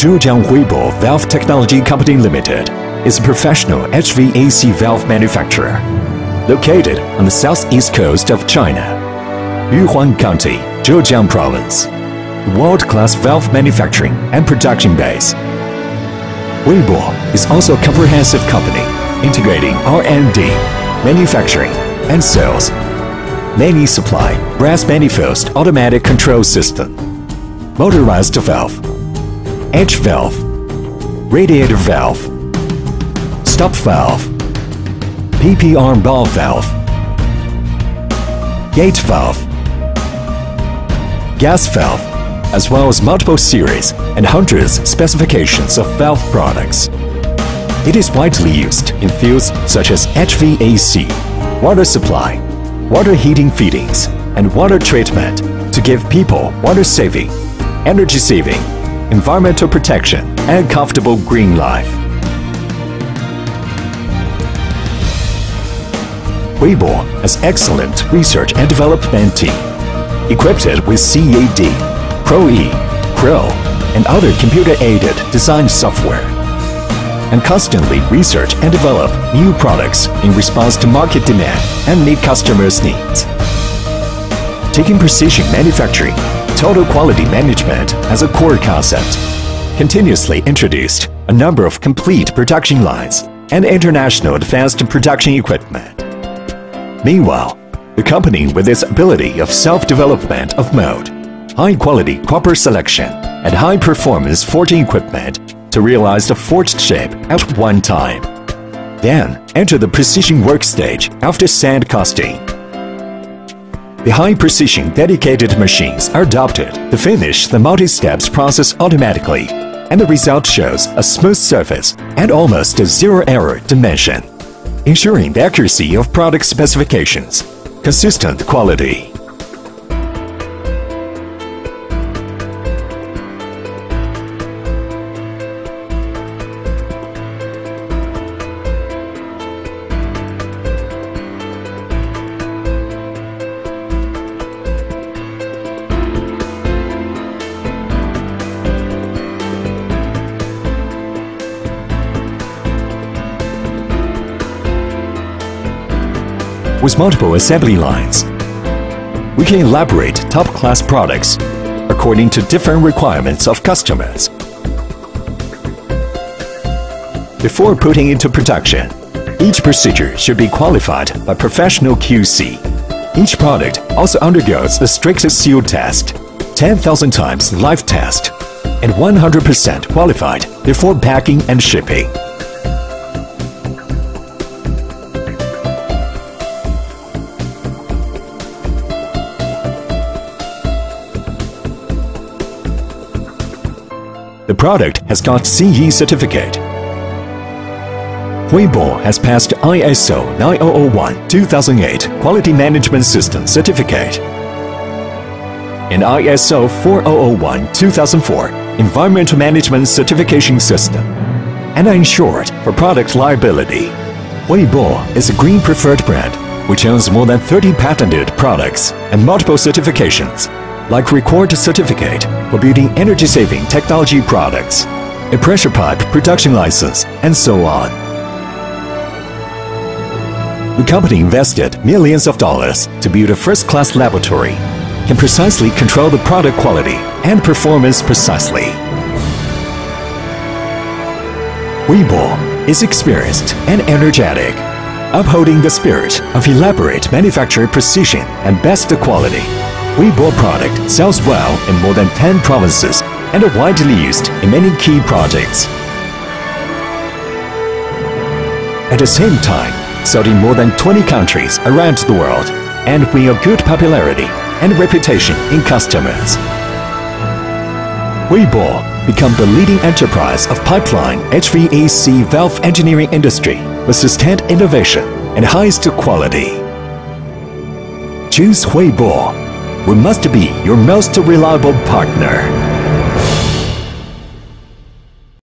Zhejiang Huibo Valve Technology Company Limited is a professional HVAC valve manufacturer located on the southeast coast of China, Yuhuan County, Zhejiang Province. World-class valve manufacturing and production base. Huibo is also a comprehensive company integrating R&D, manufacturing, and sales. Mainly supply brass manifold automatic control system, motorized valve, edge valve, radiator valve, stop valve, PPR ball valve, gate valve, gas valve, as well as multiple series and hundreds specifications of valve products. It is widely used in fields such as HVAC, water supply, water heating fittings, and water treatment to give people water saving, energy saving, environmental protection, and comfortable green life. Huibo has excellent research and development team, equipped with CAD, Pro-E, Pro, and other computer-aided design software, and constantly research and develop new products in response to market demand and meet customers' needs. Taking precision manufacturing, total quality management as a core concept, continuously introduced a number of complete production lines and international advanced production equipment. Meanwhile, the company, with its ability of self-development of mold, high-quality copper selection, and high-performance forging equipment to realize the forged shape at one time. Then enter the precision work stage after sand casting. The high-precision dedicated machines are adopted to finish the multi-steps process automatically, and the result shows a smooth surface and almost a zero-error dimension, ensuring the accuracy of product specifications, consistent quality. With multiple assembly lines, we can elaborate top-class products according to different requirements of customers. Before putting into production, each procedure should be qualified by professional QC. Each product also undergoes the strictest seal test, 10,000 times life test, and 100% qualified before packing and shipping. The product has got CE certificate. Huibo has passed ISO 9001-2008 Quality Management System certificate and ISO 4001-2004 Environmental Management Certification System and are insured for product liability. Huibo is a green preferred brand which owns more than 30 patented products and multiple certifications, like record certificate for building energy-saving technology products, a pressure pipe production license, and so on. The company invested millions of dollars to build a first-class laboratory, can precisely control the product quality and performance precisely. Huibo is experienced and energetic, upholding the spirit of elaborate manufacturer precision and best quality. Huibo product sells well in more than 10 provinces and are widely used in many key projects. At the same time, sold in more than 20 countries around the world and with a good popularity and reputation in customers. Huibo become the leading enterprise of pipeline HVAC valve engineering industry with sustained innovation and highest quality. Choose Huibo. We must be your most reliable partner.